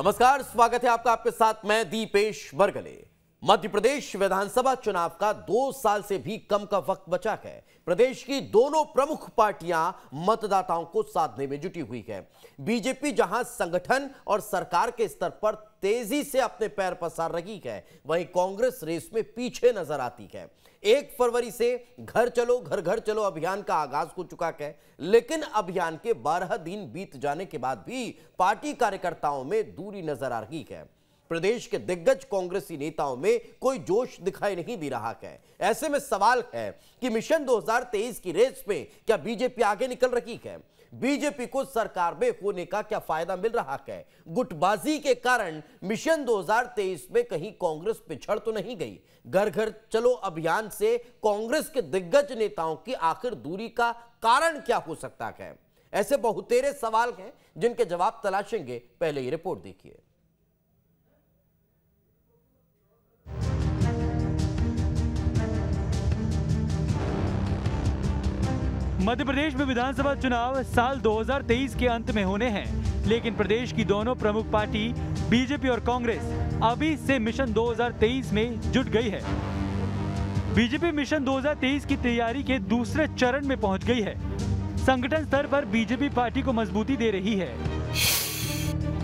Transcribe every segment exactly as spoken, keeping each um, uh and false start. नमस्कार, स्वागत है आपका। आपके साथ मैं दीपेश बरगले। मध्य प्रदेश विधानसभा चुनाव का दो साल से भी कम का वक्त बचा है। प्रदेश की दोनों प्रमुख पार्टियां मतदाताओं को साधने में जुटी हुई है। बीजेपी जहां संगठन और सरकार के स्तर पर तेजी से अपने पैर पसार रही है, वहीं कांग्रेस रेस में पीछे नजर आती है। एक फरवरी से घर चलो घर घर चलो अभियान का आगाज हो चुका है, लेकिन अभियान के बारह दिन बीत जाने के बाद भी पार्टी कार्यकर्ताओं में दूरी नजर आ रही है। प्रदेश के दिग्गज कांग्रेसी नेताओं में कोई जोश दिखाई नहीं दे रहा है। ऐसे में सवाल है कि मिशन दो हज़ार तेईस की रेस में क्या बीजेपी आगे निकल रही है? बीजेपी को सरकार में होने का क्या फायदा मिल रहा है? गुटबाजी के कारण मिशन दो हज़ार तेईस में कहीं कांग्रेस पिछड़ तो नहीं गई? घर घर चलो अभियान से कांग्रेस के दिग्गज नेताओं की आखिर दूरी का कारण क्या हो सकता है? ऐसे बहुतेरे सवाल हैं जिनके जवाब तलाशेंगे। पहले ये रिपोर्ट देखिए। मध्य प्रदेश में विधानसभा चुनाव साल दो हज़ार तेईस के अंत में होने हैं, लेकिन प्रदेश की दोनों प्रमुख पार्टी बीजेपी और कांग्रेस अभी से मिशन दो हज़ार तेईस में जुट गई है। बीजेपी मिशन दो हज़ार तेईस की तैयारी के दूसरे चरण में पहुंच गई है। संगठन स्तर पर बीजेपी पार्टी को मजबूती दे रही है।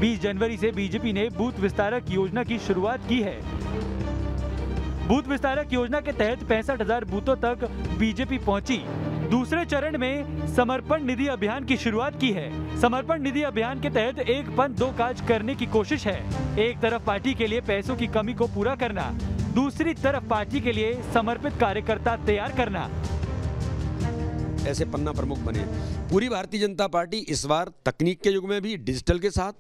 बीस जनवरी से बीजेपी ने बूथ विस्तारक योजना की शुरुआत की है। बूथ विस्तारक योजना के तहत पैंसठ हजार बूथों तक बीजेपी पहुँची। दूसरे चरण में समर्पण निधि अभियान की शुरुआत की है। समर्पण निधि अभियान के तहत एक पंथ दो काज करने की कोशिश है। एक तरफ पार्टी के लिए पैसों की कमी को पूरा करना, दूसरी तरफ पार्टी के लिए समर्पित कार्यकर्ता तैयार करना। ऐसे पन्ना प्रमुख बने। पूरी भारतीय जनता पार्टी इस बार तकनीक के युग में भी डिजिटल के साथ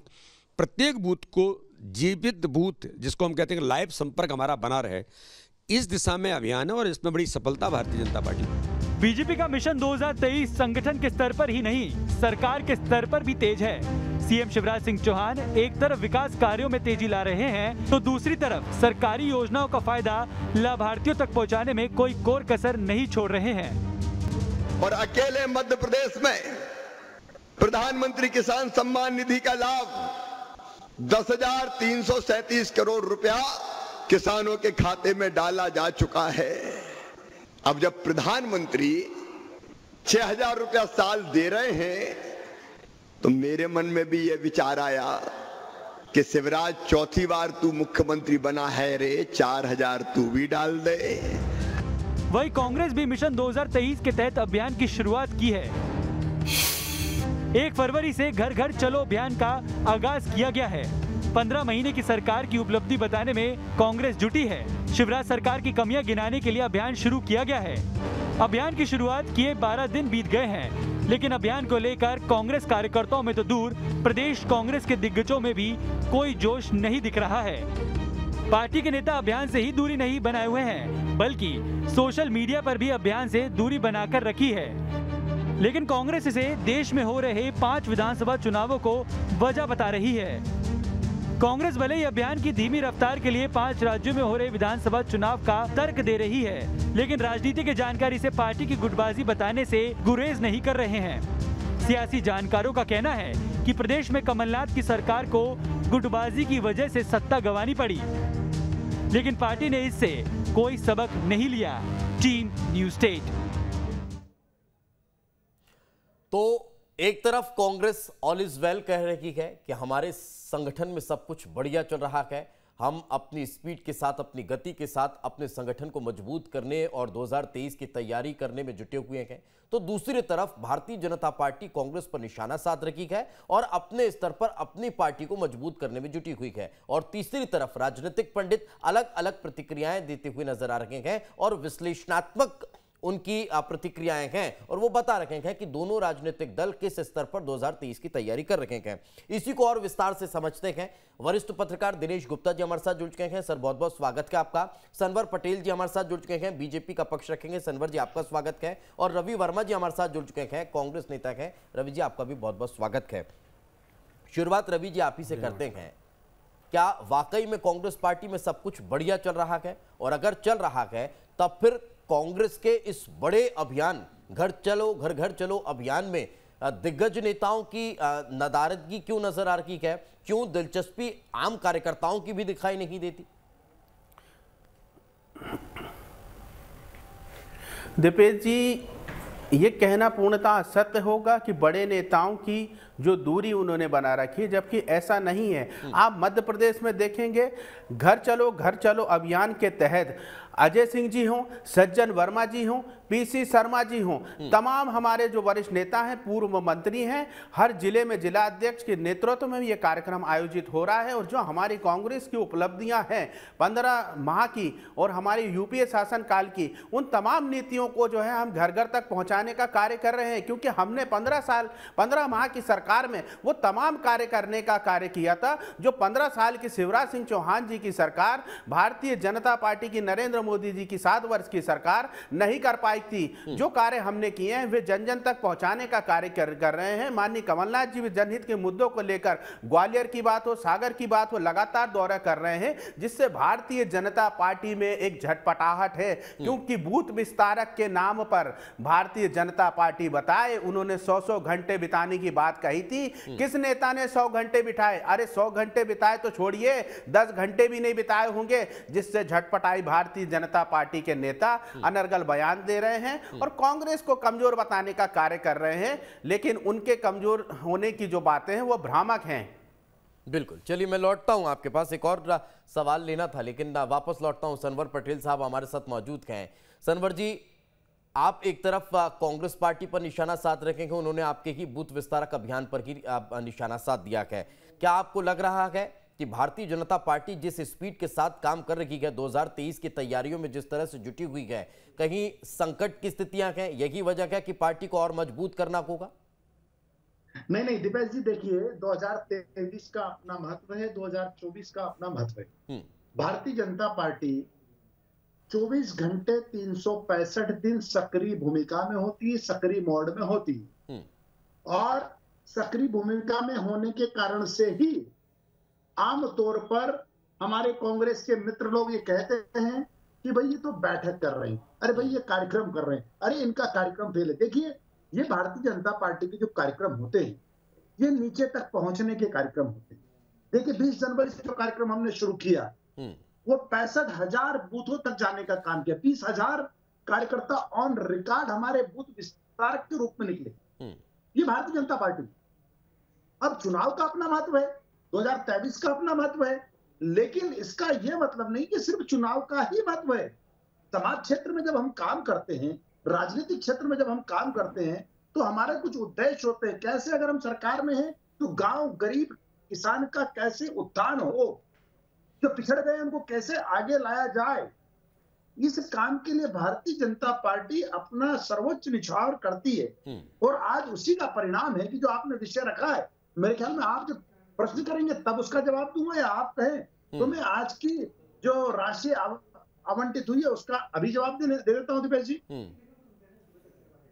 प्रत्येक बूथ को जीवित बूथ, जिसको हम कहते हैं लाइव संपर्क हमारा बना रहे, इस दिशा में अभियान है और इसमें बड़ी सफलता भारतीय जनता पार्टी। बीजेपी का मिशन दो हज़ार तेईस संगठन के स्तर पर ही नहीं, सरकार के स्तर पर भी तेज है। सीएम शिवराज सिंह चौहान एक तरफ विकास कार्यों में तेजी ला रहे हैं, तो दूसरी तरफ सरकारी योजनाओं का फायदा लाभार्थियों तक पहुंचाने में कोई कोर कसर नहीं छोड़ रहे हैं। और अकेले मध्य प्रदेश में प्रधानमंत्री किसान सम्मान निधि का लाभ दस हजार तीन सौ सैंतीस करोड़ रुपया किसानों के खाते में डाला जा चुका है। अब जब प्रधानमंत्री छह हजार रुपया साल दे रहे हैं, तो मेरे मन में भी ये विचार आया कि शिवराज, चौथी बार तू मुख्यमंत्री बना है रे, चार हजार तू भी डाल दे। वही कांग्रेस भी मिशन दो हज़ार तेईस के तहत अभियान की शुरुआत की है। एक फरवरी से घर घर चलो अभियान का आगाज किया गया है। पंद्रह महीने की सरकार की उपलब्धि बताने में कांग्रेस जुटी है। शिवराज सरकार की कमियां गिनाने के लिए अभियान शुरू किया गया है। अभियान की शुरुआत किए बारह दिन बीत गए हैं, लेकिन अभियान को लेकर कांग्रेस कार्यकर्ताओं में तो दूर प्रदेश कांग्रेस के दिग्गजों में भी कोई जोश नहीं दिख रहा है। पार्टी के नेता अभियान से ही दूरी नहीं बनाए हुए हैं, बल्कि सोशल मीडिया पर भी अभियान से दूरी बनाकर रखी है। लेकिन कांग्रेस इसे देश में हो रहे पाँच विधानसभा चुनावों को वजह बता रही है। कांग्रेस भले ही अभियान की धीमी रफ्तार के लिए पांच राज्यों में हो रहे विधानसभा चुनाव का तर्क दे रही है, लेकिन राजनीति की जानकारी से पार्टी की गुटबाजी बताने से गुरेज नहीं कर रहे हैं। सियासी जानकारों का कहना है कि प्रदेश में कमलनाथ की सरकार को गुटबाजी की वजह से सत्ता गंवानी पड़ी, लेकिन पार्टी ने इससे कोई सबक नहीं लिया। Team news state. तो एक तरफ कांग्रेस ऑल इज वेल कह रही है कि हमारे संगठन में सब कुछ बढ़िया चल रहा है, हम अपनी स्पीड के साथ, अपनी गति के साथ अपने संगठन को मजबूत करने और दो हज़ार तेईस की तैयारी करने में जुटे हुए हैं, तो दूसरी तरफ भारतीय जनता पार्टी कांग्रेस पर निशाना साध रही है और अपने स्तर पर अपनी पार्टी को मजबूत करने में जुटी हुई है। और तीसरी तरफ राजनीतिक पंडित अलग अलग प्रतिक्रियाएं देते हुए नजर आ रहे हैं और विश्लेषणात्मक उनकी प्रतिक्रियाएं हैं और वो बता रहे हैं कि दोनों राजनीतिक दल किस स्तर पर दो हज़ार तेईस की तैयारी कर रहे हैं। इसी को और विस्तार से समझते हैं। वरिष्ठ पत्रकार दिनेश गुप्ता जी हमारे साथ जुड़ चुके हैं। सर, बहुत बहुत स्वागत है आपका। संवर पटेल जी हमारे साथ जुड़ चुके हैं, बीजेपी का पक्ष रखेंगे। संवर जी, आपका स्वागत है। और रवि वर्मा जी हमारे साथ जुड़ चुके हैं, कांग्रेस नेता हैं। रवि जी, आपका भी बहुत बहुत स्वागत है। शुरुआत रवि जी आप ही से करते हैं। क्या वाकई में कांग्रेस पार्टी में सब कुछ बढ़िया चल रहा है? और अगर चल रहा है, तब फिर कांग्रेस के इस बड़े अभियान, घर चलो घर घर चलो अभियान में दिग्गज नेताओं की नदारदगी क्यों नजर आ रही है, क्यों दिलचस्पी आम कार्यकर्ताओं की भी दिखाई नहीं देती? दीपेश जी, ये कहना पूर्णतः असत्य होगा कि बड़े नेताओं की जो दूरी उन्होंने बना रखी है, जबकि ऐसा नहीं है। आप मध्य प्रदेश में देखेंगे, घर चलो घर चलो अभियान के तहत अजय सिंह जी हों, सज्जन वर्मा जी हों, पीसी शर्मा जी हों, तमाम हमारे जो वरिष्ठ नेता हैं, पूर्व मंत्री हैं, हर जिले में जिला अध्यक्ष के नेतृत्व में ये कार्यक्रम आयोजित हो रहा है। और जो हमारी कांग्रेस की उपलब्धियां हैं पंद्रह माह की और हमारी यूपीए शासनकाल की, उन तमाम नीतियों को जो है हम घर घर तक पहुँचाने का कार्य कर रहे हैं, क्योंकि हमने पंद्रह साल पंद्रह माह की सरकार में वो तमाम कार्य करने का कार्य किया था जो पंद्रह साल की शिवराज सिंह चौहान जी की सरकार, भारतीय जनता पार्टी की नरेंद्र मोदी जी की सात वर्ष की सरकार नहीं कर पाई थी। जो कार्य हमने किए हैं वे जन जन तक पहुंचाने का कार्य कर रहे हैं। माननीय कमलनाथ जी भी जनहित के मुद्दों को लेकर ग्वालियर की बात हो, सागर की बात हो, लगातार दौरा कर रहे हैं, जिससे भारतीय जनता पार्टी में एक झटपटाहट है, क्योंकि बूथ विस्तारक के नाम पर भारतीय जनता पार्टी बताए उन्होंने सौ सौ घंटे बिताने की बात कही थी। किस नेता ने सौ घंटे बिठाए? अरे सौ घंटे बिताए तो छोड़िए, दस घंटे भी नहीं बिताए होंगे, जिससे झटपटाई भारतीय जनता पार्टी के नेता अनर्गल बयान दे रहे हैं और कांग्रेस को कमजोर बताने का कार्य कर रहे हैं। लेकिन उनके कमजोर होने की जो बातें हैं वो भ्रामक हैं। बिल्कुल, चलिए मैं लौटता हूं आपके पास, एक और सवाल लेना था लेकिन वापस लौटता हूं। संवर पटेल साहब हमारे साथ मौजूद हैं। संवर जी, आप एक तरफ कांग्रेस पार्टी पर निशाना साध रखेंगे, उन्होंने आपके ही बूथ विस्तारक अभियान पर ही निशाना साध दिया है। क्या आपको लग रहा है कि भारतीय जनता पार्टी जिस स्पीड के साथ काम कर रही है, दो हज़ार तेईस की तैयारियों में जिस तरह से जुटी हुई है, कहीं संकट की स्थितियां हैं, यही वजह है कि पार्टी को और मजबूत करना होगा? नहीं नहीं दीपेश जी, देखिए दो हज़ार तेईस का अपना महत्व है, दो हज़ार चौबीस का अपना महत्व है। भारतीय जनता पार्टी चौबीस घंटे तीन सौ पैंसठ दिन सक्रिय भूमिका में होती है, सक्रिय मोड में होती है, और सक्रिय भूमिका में होने के कारण से ही आम तौर पर हमारे कांग्रेस के मित्र लोग ये कहते हैं कि भाई ये तो बैठक कर रहे हैं, अरे भाई ये कार्यक्रम कर रहे हैं, अरे इनका कार्यक्रम फेल है। देखिए, ये भारतीय जनता पार्टी के जो कार्यक्रम होते हैं ये नीचे तक पहुंचने के कार्यक्रम होते हैं। देखिए, बीस जनवरी से जो कार्यक्रम हमने शुरू किया वो पैंसठ हजार बूथों तक जाने का काम किया। बीस हजार कार्यकर्ता ऑन रिकॉर्ड हमारे बूथ विस्तारक के रूप में निकले। ये भारतीय जनता पार्टी। अब चुनाव का अपना महत्व है, दो हज़ार तेईस का अपना महत्व है, लेकिन इसका यह मतलब नहीं कि सिर्फ चुनाव का ही महत्व है। समाज क्षेत्र में जब हम काम करते हैं, राजनीतिक क्षेत्र में जब हम काम करते हैं, तो हमारे कुछ उद्देश्य होते हैं। कैसे अगर हम सरकार में हैं तो गांव, गरीब, किसान का कैसे उत्थान हो, जो पिछड़ गए उनको कैसे आगे लाया जाए, इस काम के लिए भारतीय जनता पार्टी अपना सर्वोच्च निछावर करती है। और आज उसी का परिणाम है कि जो आपने विषय रखा है, मेरे ख्याल में आप जब प्रश्न करेंगे तब उसका जवाब दूंगा, या आप कहें तो मैं आज की जो राशि आवंटित हुई है उसका अभी जवाब दे देता हूं दीपेश जी।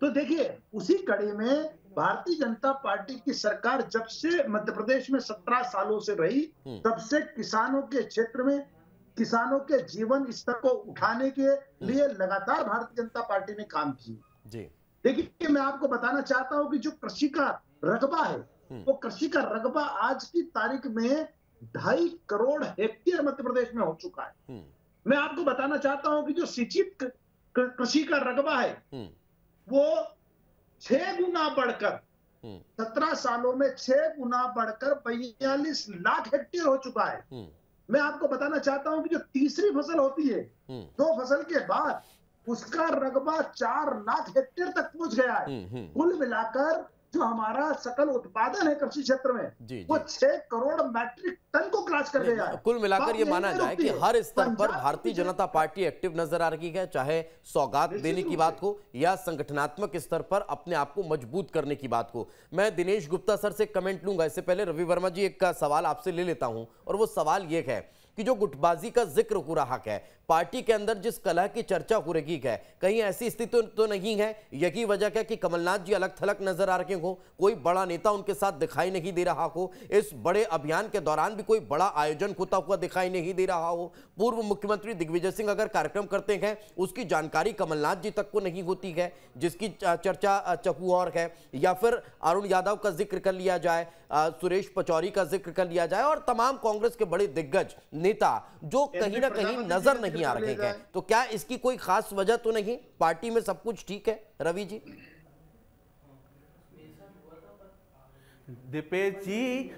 तो देखिए, उसी कड़ी में भारतीय जनता पार्टी की सरकार जब से मध्य प्रदेश में सत्रह सालों से रही, तब से किसानों के क्षेत्र में, किसानों के जीवन स्तर को उठाने के लिए लगातार भारतीय जनता पार्टी ने काम किया। देखिए, मैं आपको बताना चाहता हूँ कि जो कृषि का रकबा है, वो कृषि का रकबा आज की तारीख में ढाई करोड़ हेक्टेयर मध्य प्रदेश में हो चुका है। मैं आपको बताना चाहता हूं कि जो सिंचित कृषि का रकबा है वो छह गुना बढ़कर सत्रह सालों में छह गुना बढ़कर बयालीस लाख हेक्टेयर हो चुका है। मैं आपको बताना चाहता हूं कि जो तीसरी फसल होती है, दो फसल के बाद, उसका रकबा चार लाख हेक्टेयर तक पहुंच गया है। कुल मिलाकर जो हमारा सकल उत्पादन है कृषि क्षेत्र में, जी, जी। वो छह करोड़ मैट्रिक टन को क्रॉस कर गया है। कुल मिलाकर ये माना जाए कि हर स्तर पर भारतीय जनता पार्टी एक्टिव नजर आ रही है, चाहे सौगात देने की बात हो या संगठनात्मक स्तर पर अपने आप को मजबूत करने की बात हो। मैं दिनेश गुप्ता सर से कमेंट लूंगा, इससे पहले रवि वर्मा जी एक का सवाल आपसे ले लेता हूं, और वो सवाल ये है कि जो गुटबाजी का जिक्र हो रहा है, पार्टी के अंदर जिस कलह की चर्चा हो रही है, कहीं ऐसी स्थिति तो नहीं है यही वजह क्या कि कमलनाथ जी अलग थलग नजर आ रहे हो, कोई बड़ा नेता उनके साथ दिखाई नहीं दे रहा हो, इस बड़े अभियान के दौरान भी कोई बड़ा आयोजन होता हुआ दिखाई नहीं दे रहा हो। पूर्व मुख्यमंत्री दिग्विजय सिंह अगर कार्यक्रम करते हैं उसकी जानकारी कमलनाथ जी तक को नहीं होती है, जिसकी चर्चा चकुआर है, या फिर अरुण यादव का जिक्र कर लिया जाए, सुरेश पचौरी का जिक्र कर लिया जाए और तमाम कांग्रेस के बड़े दिग्गज नेता जो कहीं ना कहीं नजर नहीं आ रहे हैं, तो क्या इसकी कोई खास वजह तो नहीं? पार्टी में सब कुछ ठीक है रवि जी? दीपेश जी,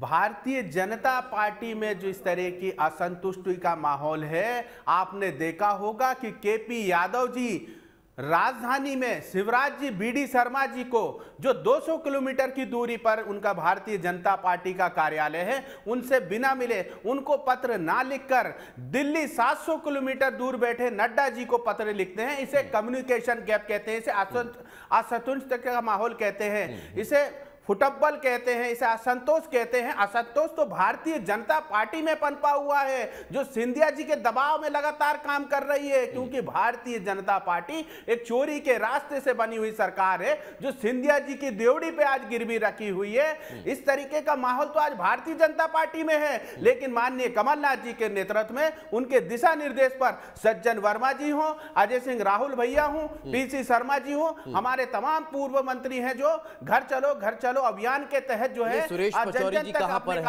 भारतीय जनता पार्टी में जो इस तरह की असंतुष्टि का माहौल है, आपने देखा होगा कि केपी यादव जी राजधानी में शिवराज जी बीडी शर्मा जी को जो दो सौ किलोमीटर की दूरी पर उनका भारतीय जनता पार्टी का कार्यालय है उनसे बिना मिले, उनको पत्र ना लिखकर दिल्ली सात सौ किलोमीटर दूर बैठे नड्डा जी को पत्र लिखते हैं। इसे कम्युनिकेशन गैप कहते हैं, इसे असंतुष्ट का माहौल कहते हैं, इसे फुटबल कहते हैं, इसे असंतोष कहते हैं। असंतोष तो भारतीय जनता पार्टी में पनपा हुआ है जो सिंधिया जी के दबाव में लगातार काम कर रही है, क्योंकि भारतीय जनता पार्टी एक चोरी के रास्ते से बनी हुई सरकार है जो सिंधिया जी की देवड़ी पे आज गिरवी रखी हुई है। इस तरीके का माहौल तो आज भारतीय जनता पार्टी में है, लेकिन माननीय कमलनाथ जी के नेतृत्व में उनके दिशा निर्देश पर सज्जन वर्मा जी हों, अजय सिंह राहुल भैया हों, पीसी शर्मा जी हों, हमारे तमाम पूर्व मंत्री हैं जो घर चलो घर चलो अभियान के तहत जो है सुरेश पचौरी जी कहां पर हैं,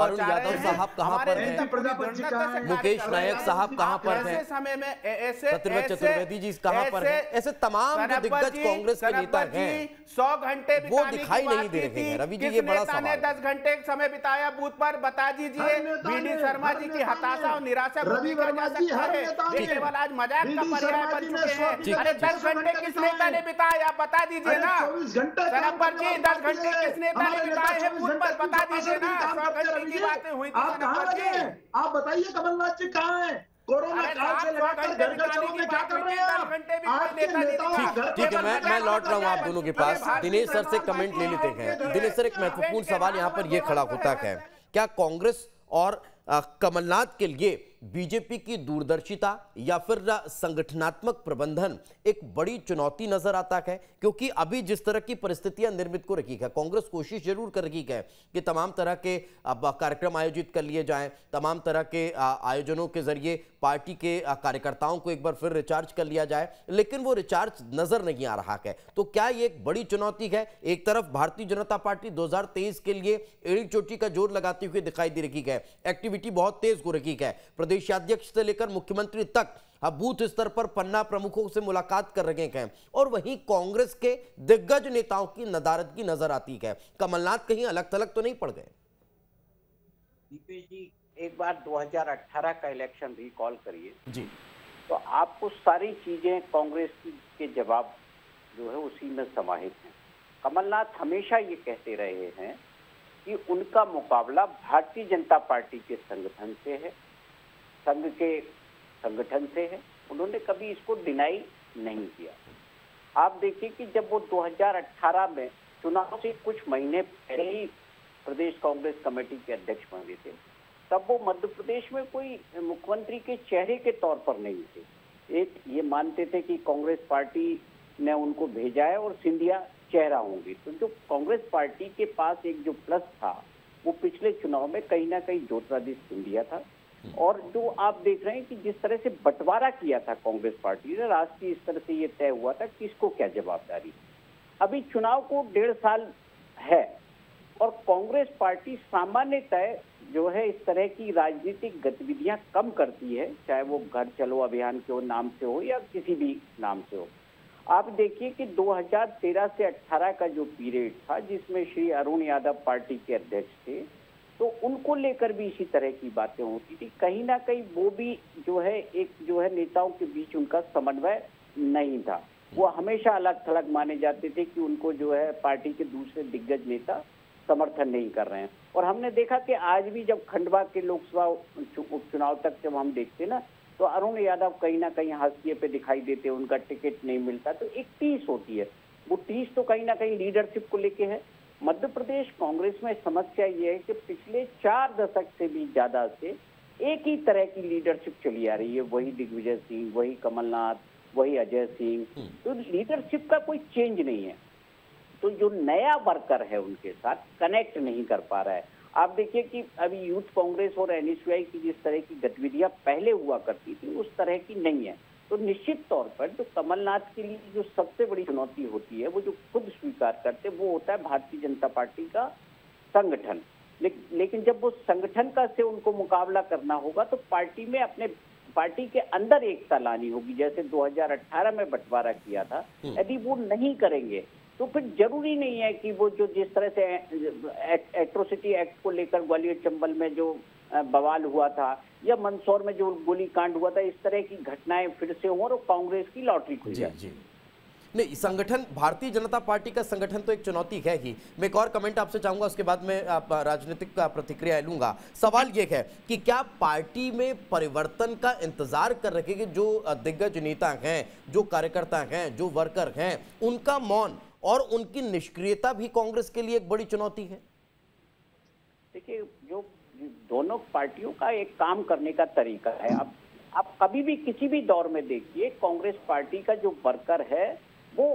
अरुण यादव साहब कहां पर हैं, मुकेश नायक साहब कहां पर हैं, समय में ऐसे चतुर्वेदी जी कहां पर हैं, ऐसे तमाम दिग्गज कांग्रेस के नेता हैं सौ घंटे वो दिखाई नहीं दे रहे हैं रवि जी। ये बड़ा सवाल है, दस घंटे समय बिताया बूथ पर, बता दीजिए बीडी शर्मा जी की हताशा और निराशा पूरी करना सकता है, ये केवल आज मजाक का पर्याय बन चुके हैं। अरे दस घंटे किस नेता ने बिताया बता दीजिए ना, सरपंच जी दस घंटे किस नेता ने बिताए हैं बूथ पर बता दीजिए ना, सौ घंटे की बातें हुई थी। आप बताइए कमलनाथ जी कहाँ हैं? कोरोना काल से लगातार घर घर चलो में क्या कर रहे हैं आप? ठीक है, मैं मैं लौट रहा हूँ आप दोनों के पास। दिनेश सर से कमेंट ले लेते हैं। दिनेश सर, एक महत्वपूर्ण सवाल यहाँ पर ये खड़ा होता है, क्या कांग्रेस और कमलनाथ के लिए बीजेपी की दूरदर्शिता या फिर संगठनात्मक प्रबंधन एक बड़ी चुनौती नजर आता है? क्योंकि अभी जिस तरह की परिस्थितियां निर्मित को रखी है, कांग्रेस कोशिश जरूर कर रही है कि तमाम तरह के कार्यक्रम आयोजित कर लिए जाएं, तमाम तरह के आयोजनों के जरिए पार्टी के कार्यकर्ताओं को एक बार फिर रिचार्ज कर लिया जाए, लेकिन वो रिचार्ज नजर नहीं आ रहा है। तो क्या ये एक बड़ी चुनौती है? एक तरफ भारतीय जनता पार्टी दो हजार तेईस के लिए एड़ी चोटी का जोर लगाती हुई दिखाई दे रही है, एक्टिविटी बहुत तेज हो रही है, देशाध्यक्ष से लेकर मुख्यमंत्री तक अब बूथ स्तर पर पन्ना प्रमुखों से मुलाकात कर रहे हैं, और वहीं कांग्रेस के दिग्गज नेताओं की नदारदगी नजर आती है। कमलनाथ कहीं अलग थलग तो नहीं पड़ गए? दीपेश जी, एक बार दो हजार अठारह का इलेक्शन रिकॉल करिए जी, तो आपको सारी चीजें कांग्रेस के जवाब जो है उसी में समाहित है। कमलनाथ हमेशा ये कहते रहे हैं कि उनका मुकाबला भारतीय जनता पार्टी के संगठन से है, संघ के संगठन से है, उन्होंने कभी इसको डिनाई नहीं किया। आप देखिए कि जब वो दो हजार अठारह में चुनाव से कुछ महीने पहले ही प्रदेश कांग्रेस कमेटी के अध्यक्ष बने थे, तब वो मध्य प्रदेश में कोई मुख्यमंत्री के चेहरे के तौर पर नहीं थे। एक ये मानते थे कि कांग्रेस पार्टी ने उनको भेजा है और सिंधिया चेहरा होंगे, तो जो कांग्रेस पार्टी के पास एक जो प्लस था वो पिछले चुनाव में कहीं ना कहीं ज्योतिरादित्य सिंधिया था। और जो आप देख रहे हैं कि जिस तरह से बंटवारा किया था कांग्रेस पार्टी ने, राष्ट्रीय स्तर से ये तय हुआ था किसको क्या जवाबदारी। अभी चुनाव को डेढ़ साल है और कांग्रेस पार्टी सामान्यतः जो है इस तरह की राजनीतिक गतिविधियां कम करती है, चाहे वो घर चलो अभियान के हो नाम से हो या किसी भी नाम से हो। आप देखिए कि दो हजार तेरह से अट्ठारह का जो पीरियड था जिसमें श्री अरुण यादव पार्टी के अध्यक्ष थे, तो उनको लेकर भी इसी तरह की बातें होती थी, कहीं ना कहीं वो भी जो है एक जो है नेताओं के बीच उनका समन्वय नहीं था, वो हमेशा अलग थलग माने जाते थे कि उनको जो है पार्टी के दूसरे दिग्गज नेता समर्थन नहीं कर रहे हैं। और हमने देखा कि आज भी जब खंडवा के लोकसभा उपचुनाव तक जब हम देखते ना, तो अरुण यादव कहीं ना कहीं हाशिए पे दिखाई देते, उनका टिकट नहीं मिलता, तो एक टीस होती है, वो टीस तो कहीं ना कहीं लीडरशिप को लेके है। मध्य प्रदेश कांग्रेस में समस्या ये है कि पिछले चार दशक से भी ज्यादा से एक ही तरह की लीडरशिप चली आ रही है, वही दिग्विजय सिंह, वही कमलनाथ, वही अजय सिंह। तो लीडरशिप का कोई चेंज नहीं है। तो जो नया वर्कर है उनके साथ कनेक्ट नहीं कर पा रहा है। आप देखिए कि अभी यूथ कांग्रेस और एन एस यू आई की जिस तरह की गतिविधियां पहले हुआ करती थी उस तरह की नहीं है। तो निश्चित तौर पर जो कमलनाथ के लिए जो सबसे बड़ी चुनौती होती है वो जो खुद स्वीकार करते वो होता है भारतीय जनता पार्टी का संगठन। ले, लेकिन जब वो संगठन का से उनको मुकाबला करना होगा तो पार्टी में अपने पार्टी के अंदर एकता लानी होगी, जैसे दो हज़ार अठारह में बंटवारा किया था। यदि वो नहीं करेंगे तो फिर जरूरी नहीं है कि वो जो जिस तरह से एट्रोसिटी एक्ट को लेकर ग्वालियर चंबल में जो बवाल हुआ था या मंदसौर में जो गोलीकांड हुआ था, इस तरह की घटनाएं फिर से हों और कांग्रेस की लॉटरी खुल जाए। नहीं, संगठन भारतीय जनता पार्टी का संगठन तो एक चुनौती है ही। मैं एक और कमेंट आपसे चाहूंगा, उसके बाद मैं आप राजनीतिक का प्रतिक्रिया लूंगा। सवाल यह है कि क्या पार्टी में परिवर्तन का इंतजार कर रखेगी जो दिग्गज नेता हैं, जो कार्यकर्ता हैं, जो वर्कर हैं, उनका मौन और उनकी निष्क्रियता भी कांग्रेस के लिए एक बड़ी चुनौती है? देखिए, जो दोनों पार्टियों का एक काम करने का तरीका है। आप आप कभी भी किसी भी दौर में देखिए, कांग्रेस पार्टी का जो वर्कर है वो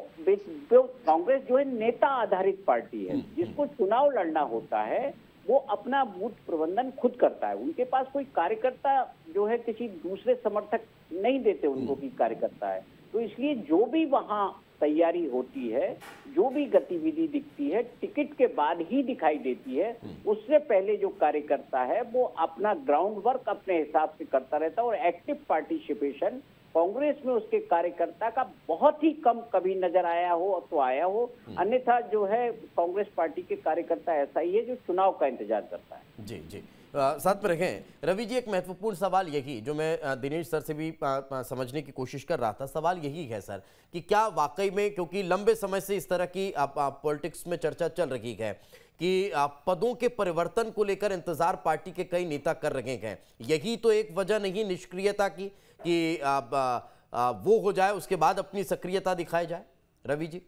कांग्रेस जो है नेता आधारित पार्टी है, जिसको चुनाव लड़ना होता है वो अपना बूथ प्रबंधन खुद करता है। उनके पास कोई कार्यकर्ता जो है किसी दूसरे समर्थक नहीं देते उनको कि कार्यकर्ता है। तो इसलिए जो भी वहाँ तैयारी होती है, जो भी गतिविधि दिखती है, टिकट के बाद ही दिखाई देती है। उससे पहले जो कार्यकर्ता है वो अपना ग्राउंड वर्क अपने हिसाब से करता रहता है और एक्टिव पार्टिसिपेशन कांग्रेस में उसके कार्यकर्ता का बहुत ही कम कभी नजर आया हो तो आया हो, अन्यथा जो है कांग्रेस पार्टी के कार्यकर्ता ऐसा ही है जो चुनाव का इंतजार करता है। जी जी आ, साथ में रखें रवि जी। एक महत्वपूर्ण सवाल यही जो मैं दिनेश सर से भी आ, आ, समझने की कोशिश कर रहा था, सवाल यही है सर कि क्या वाकई में, क्योंकि लंबे समय से इस तरह की पॉलिटिक्स में चर्चा चल रही है कि आ, पदों के परिवर्तन को लेकर इंतजार पार्टी के कई नेता कर रहे हैं, यही तो एक वजह नहीं निष्क्रियता की कि आ, आ, आ, वो हो जाए उसके बाद अपनी सक्रियता दिखाई जाए? रवि जी।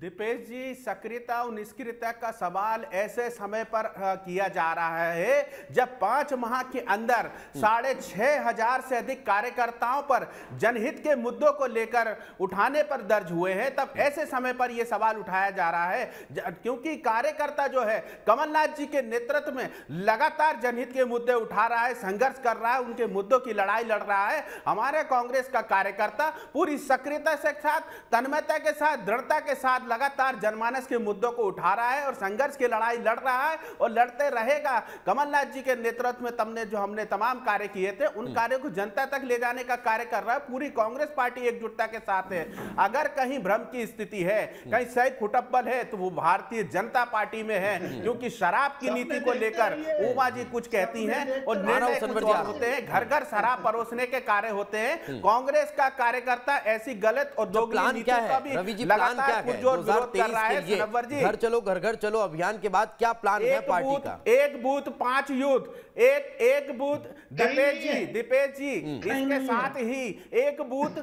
दीपेश जी, सक्रियता और निष्क्रियता का सवाल ऐसे समय पर किया जा रहा है जब पांच माह के अंदर साढ़े छह हजार से अधिक कार्यकर्ताओं पर जनहित के मुद्दों को लेकर उठाने पर दर्ज हुए हैं, तब ऐसे समय पर यह सवाल उठाया जा रहा है क्योंकि कार्यकर्ता जो है कमलनाथ जी के नेतृत्व में लगातार जनहित के मुद्दे उठा रहा है, संघर्ष कर रहा है, उनके मुद्दों की लड़ाई लड़ रहा है। हमारे कांग्रेस का कार्यकर्ता पूरी सक्रियता के साथ, तन्मयता के साथ, दृढ़ता के साथ लगातार जनमानस के मुद्दों को उठा रहा है और संघर्ष की लड़ाई लड़ रहा है और लड़ते रहेगा। कमलनाथ जी के नेतृत्व में तमने जो हमने तमाम कार्य किए थे उन कार्यों को जनता तक ले जाने का कार्य कर रहा है। पूरी कांग्रेस पार्टी एकजुटता के साथ है। अगर कहीं भ्रम की स्थिति है, कहीं सही खुटप्पल है, तो वो भारतीय जनता पार्टी में है, क्योंकि शराब की नीति को लेकर उमा जी कुछ कहती है और निर्णय कुछ और होते हैं। घर घर शराब परोसने के कार्य होते हैं। कांग्रेस का कार्यकर्ता ऐसी गलत और दोगली नीतियों का भी लगातार घर चलो घर घर चलो अभियान के बाद क्या प्लान है पार्टी का? एक बूथ पांच यूथ, एक एक बूथ दीपेश जी दीपेश जी इसके साथ ही एक बूथ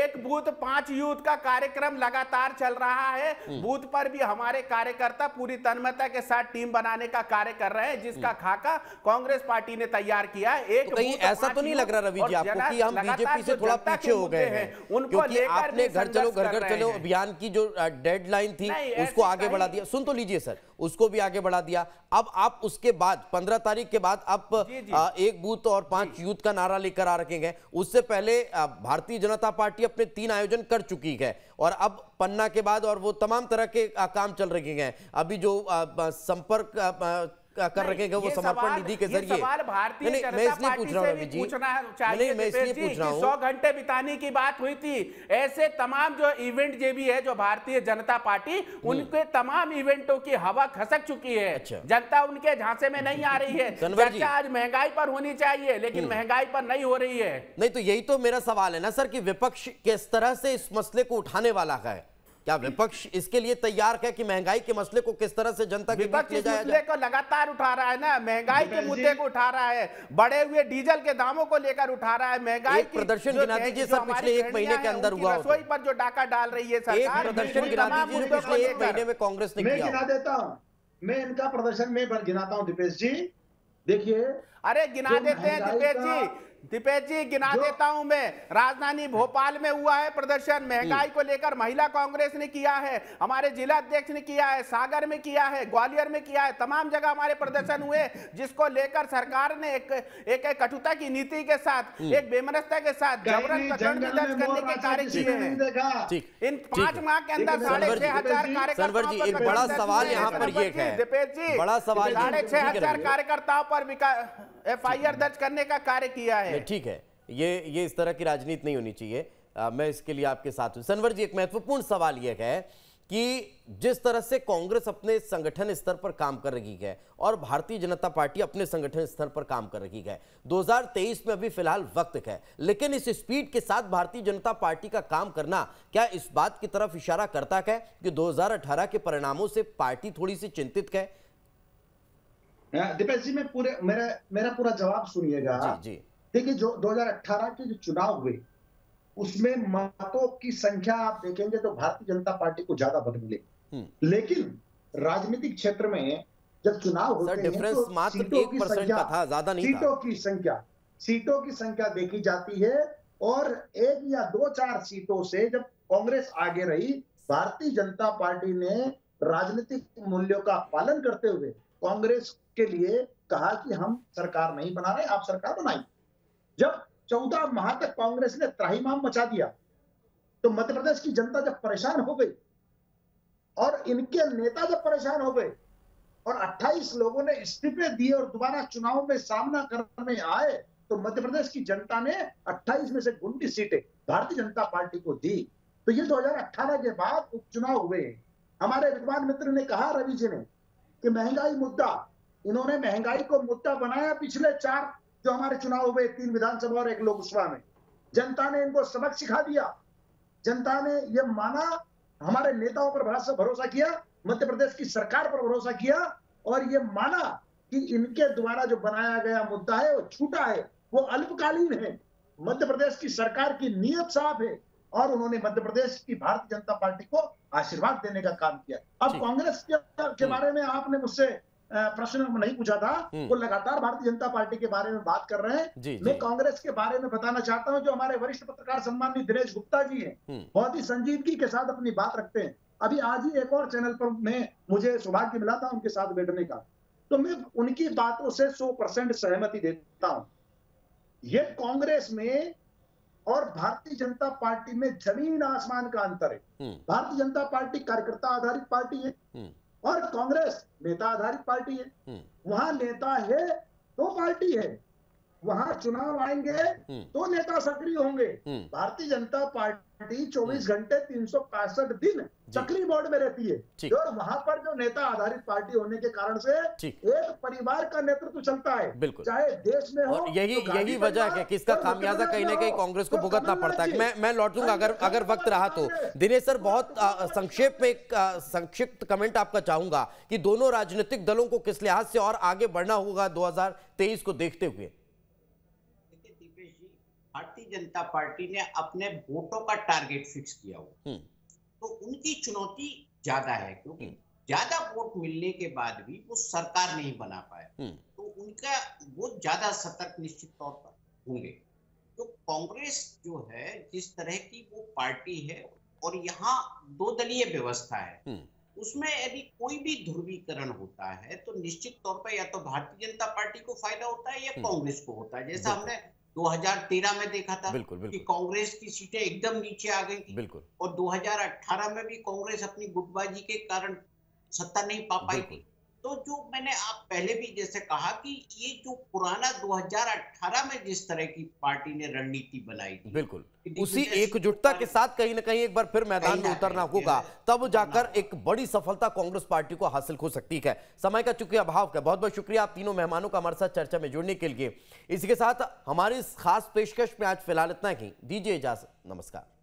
एक बूथ पांच यूथ का कार्यक्रम लगातार चल रहा है। बूथ पर भी हमारे कार्यकर्ता पूरी तन्मयता के साथ टीम बनाने का कार्य कर रहे हैं, जिसका खाका कांग्रेस पार्टी ने तैयार किया है। एक कहीं ऐसा तो नहीं लग रहा रवि जी आपको कि हम बीजेपी से थोड़ा पीछे हो गए हैं, उनको लेकर घर चलो घर घर चलो अभियान की जो डेडलाइन थी उसको आगे बढ़ा दिया? सुन तो लीजिए सर, उसको भी आगे बढ़ा दिया। अब आप उसके बाद पंद्रह तारीख के बाद आप जी जी। आ, एक बूथ और पांच यूथ का नारा लेकर आ रखेंगे। उससे पहले भारतीय जनता पार्टी अपने तीन आयोजन कर चुकी है और अब पन्ना के बाद और वो तमाम तरह के काम चल रहे हैं। अभी जो आ, आ, संपर्क आ, आ, कर रखेगा वो समर्पण निधि के जरिए। मैं इसलिए पूछ रहा हूँ रवि जी, नहीं मैं इसलिए पूछ रहा हूँ सौ घंटे बिताने की बात हुई थी। ऐसे तमाम जो इवेंट जे भी है जो भारतीय जनता पार्टी उनके तमाम इवेंटों की हवा खसक चुकी है। अच्छा। जनता उनके झांसे में नहीं आ रही है। चर्चा आज महंगाई पर होनी चाहिए लेकिन महंगाई पर नहीं हो रही है। नहीं तो यही तो मेरा सवाल है ना सर कि विपक्ष किस तरह से इस मसले को उठाने वाला है? क्या विपक्ष इसके लिए तैयार है कि महंगाई के मसले को किस तरह से जनता के बीच ले जाया जाए? को लगातार उठा रहा है ना, महंगाई के मुद्दे को उठा रहा है, बढ़े हुए डीजल के दामों को लेकर उठा रहा है। महंगाई एक प्रदर्शन गिना दीजिए सर पिछले एक महीने के अंदर हुआ, रसोई पर जो डाका डाल रही है सरकार, एक प्रदर्शन गिना दीजिए पिछले एक महीने में कांग्रेस ने किया। मैं इनका प्रदर्शन में गिनाता हूं दीपेश जी, देखिए। अरे गिना देते हैं दीपेश जी, दीपेश जी गिना देता हूं मैं। राजधानी भोपाल में हुआ है प्रदर्शन, महंगाई को लेकर महिला कांग्रेस ने किया है, हमारे जिला अध्यक्ष ने किया है, सागर में किया है, ग्वालियर में किया है, तमाम जगह हमारे प्रदर्शन हुए, जिसको लेकर सरकार ने एक एक, एक कटुता की नीति के साथ, एक बेमनसता के साथ जबरन प्रकरण भी दर्ज करने के कार्य किए हैं। इन पांच माह के अंदर साढ़े छह हजार कार्यकर्ता, बड़ा सवाल यहाँ पर दीपेश जी, बड़ा सवाल, साढ़े छह हजार कार्यकर्ताओं पर एफ आई आर दर्ज करने का कार्य किया है। ठीक है, ये ये इस तरह की राजनीति नहीं होनी चाहिए, आ, मैं इसके लिए आपके साथ हूं। संवर जी, एक महत्वपूर्ण सवाल यह है कि जिस तरह से कांग्रेस अपने संगठन स्तर पर काम कर रही है और भारतीय जनता पार्टी अपने संगठन स्तर पर काम कर रही है, दो हज़ार तेईस में अभी फिलहाल वक्त है, लेकिन इस स्पीड के साथ भारतीय जनता पार्टी का काम करना क्या इस बात की तरफ इशारा करता है कि दो हज़ार अठारह के परिणामों से पार्टी थोड़ी सी चिंतित है? दीपेश जी, मैं पूरे मेरा मेरा पूरा जवाब सुनिएगा। देखिए, जो दो हज़ार अठारह के जो चुनाव हुए उसमें मतों की संख्या आप देखेंगे तो भारतीय जनता पार्टी को ज्यादा मत मिले, लेकिन राजनीतिक क्षेत्र में जब चुनाव होते हैं तो सीटों की संख्या था, ज्यादा नहीं था। सीटों की संख्या सीटों की संख्या देखी जाती है और एक या दो चार सीटों से जब कांग्रेस आगे रही, भारतीय जनता पार्टी ने राजनीतिक मूल्यों का पालन करते हुए कांग्रेस के लिए कहा कि हम सरकार नहीं बना रहे, आप सरकार बनाइए। जब चौदह माह तक कांग्रेस ने त्राहिमाम मचा दिया तो मध्य प्रदेश की जनता जब परेशान हो गई और इनके नेता जब परेशान हो गए और अट्ठाईस लोगों ने इस्तीफे दिए और दोबारा चुनाव में सामना करने आए तो मध्य प्रदेश की जनता ने अट्ठाईस में से उन्नीस सीटें भारतीय जनता पार्टी को दी। तो ये दो हज़ार अठारह के बाद उपचुनाव हुए। हमारे विद्वान मित्र ने कहा, रवि जी ने, कि महंगाई मुद्दा, इन्होंने महंगाई को मुद्दा बनाया। पिछले चार जो हमारे चुनाव हुए, तीन विधानसभा और एक लोकसभा में, जनता ने इनको सबक सिखा दिया। जनता ने ये माना, हमारे नेताओं पर भरोसा किया, मध्य प्रदेश की सरकार पर भरोसा किया और ये माना कि इनके द्वारा जो बनाया गया मुद्दा है वो छूटा है, वो अल्पकालीन है, मध्य प्रदेश की सरकार की नीयत साफ है और उन्होंने मध्य प्रदेश की भारतीय जनता पार्टी को आशीर्वाद देने का काम किया। अब कांग्रेस के बारे में आपने मुझसे प्रश्न नहीं पूछा था, वो लगातार भारतीय जनता पार्टी के बारे में बात कर रहे हैं। मैं कांग्रेस के बारे में बताना चाहता हूं, जो हमारे वरिष्ठ पत्रकार सम्माननीय दिनेश गुप्ता जी हैं, बहुत ही संजीदगी के साथ अपनी बात रखते हैं। अभी आज ही एक और चैनल पर मैं मुझे सौभाग्य मिला था उनके साथ बैठने का, तो मैं उनकी बातों से सौ परसेंट सहमति देता हूँ। ये कांग्रेस में और भारतीय जनता पार्टी में जमीन आसमान का अंतर है। भारतीय जनता पार्टी कार्यकर्ता आधारित पार्टी है और कांग्रेस नेता आधारित पार्टी है। वहां नेता है तो पार्टी है, वहां चुनाव आएंगे तो नेता सक्रिय होंगे। भारतीय जनता पार्टी चौबीस घंटे तीन सौ पैंसठ दिन सक्रिय बोर्ड में रहती है और वहां पर जो नेता आधारित पार्टी होने के कारण से एक परिवार का नेतृत्व चलता है, बिल्कुल, चाहे देश में हो। और यही यही वजह है कि इसका खामियाजा कहीं ना कहीं कांग्रेस को भुगतना पड़ता है। मैं मैं लौटूंगा अगर अगर वक्त रहा तो। दिनेश सर, बहुत संक्षेप में एक संक्षिप्त कमेंट आपका चाहूंगा कि दोनों राजनीतिक दलों को किस लिहाज से और आगे बढ़ना होगा दो हजार तेईस को देखते हुए। भारतीय जनता पार्टी ने अपने वोटों का टारगेट फिक्स किया हुआ, तो उनकी चुनौती ज्यादा है, क्योंकि ज्यादा वोट मिलने के बाद भी वो सरकार नहीं बना पाए, तो उनका वो ज्यादा सतर्क निश्चित तौर पर होंगे। तो कांग्रेस जो है, जिस तरह की वो पार्टी है और यहाँ दो दलीय व्यवस्था है, उसमें यदि कोई भी ध्रुवीकरण होता है तो निश्चित तौर पर या तो भारतीय जनता पार्टी को फायदा होता है या कांग्रेस को होता है। जैसा हमने दो हज़ार तेरह में देखा था, बिल्कुल, बिल्कुल, कि कांग्रेस की सीटें एकदम नीचे आ गई थी और दो हज़ार अठारह में भी कांग्रेस अपनी गुटबाजी के कारण सत्ता नहीं पा पाई थी। तो जो मैंने आप पहले भी जैसे कहा कि ये जो पुराना दो हज़ार अठारह में जिस तरह की पार्टी ने रणनीति बनाई थी, बिल्कुल, उसी एकजुटता के साथ कहीं ना कहीं एक बार फिर मैदान में उतरना होगा, तब जाकर एक बड़ी सफलता कांग्रेस पार्टी को हासिल हो सकती है। समय का चूंकि अभाव है, बहुत बहुत शुक्रिया आप तीनों मेहमानों का हमारे साथ चर्चा में जुड़ने के लिए। इसी के साथ हमारे इस खास पेशकश में आज फिलहाल इतना ही, दीजिए इजाजत, नमस्कार।